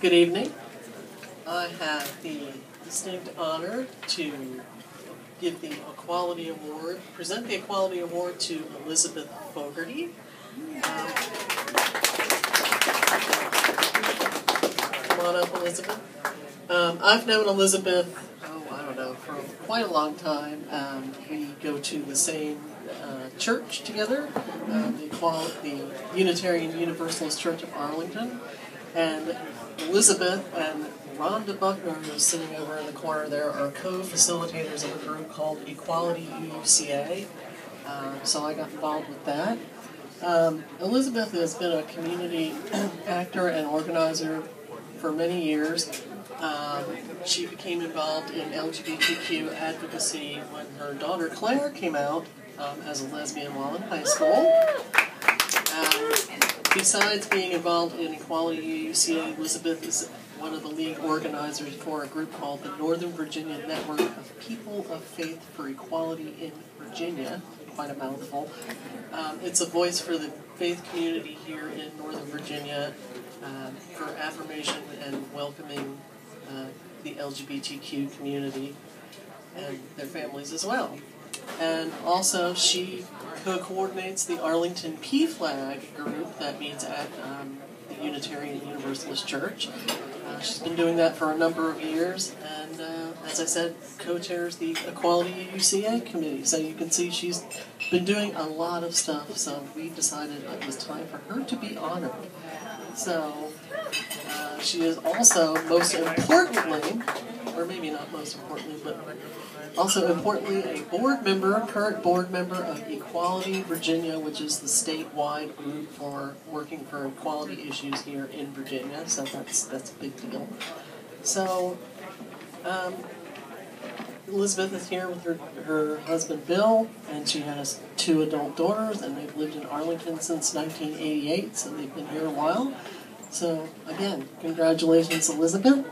Good evening. I have the distinct honor to give the Equality Award, present the Equality Award to Elizabeth Fogarty. Come on up, Elizabeth. I've known Elizabeth, I don't know, for quite a long time. We go to the same church together, the Unitarian Universalist Church of Arlington. And Elizabeth and Rhonda Buckner, who's sitting over in the corner there, are co-facilitators of a group called Equality U.C.A. So I got involved with that. Elizabeth has been a community actor and organizer for many years. She became involved in LGBTQ advocacy when her daughter Claire came out as a lesbian while in high school. Besides being involved in Equality U.C.A., Elizabeth is one of the league organizers for a group called the Northern Virginia Network of People of Faith for Equality in Virginia. Quite a mouthful. It's a voice for the faith community here in Northern Virginia for affirmation and welcoming the LGBTQ community and their families as well. And also, she co-coordinates the Arlington PFLAG group that meets at the Unitarian Universalist Church. She's been doing that for a number of years, and as I said, co-chairs the Equality U.C.A. committee. So you can see she's been doing a lot of stuff, so we decided it was time for her to be honored. So she is also, most importantly, or maybe not most importantly, but also importantly, a board member, current board member of Equality Virginia, which is the statewide group for working for equality issues here in Virginia. So that's a big deal. So Elizabeth is here with her husband Bill, and she has two adult daughters, and they've lived in Arlington since 1988, so they've been here a while. So again, congratulations, Elizabeth.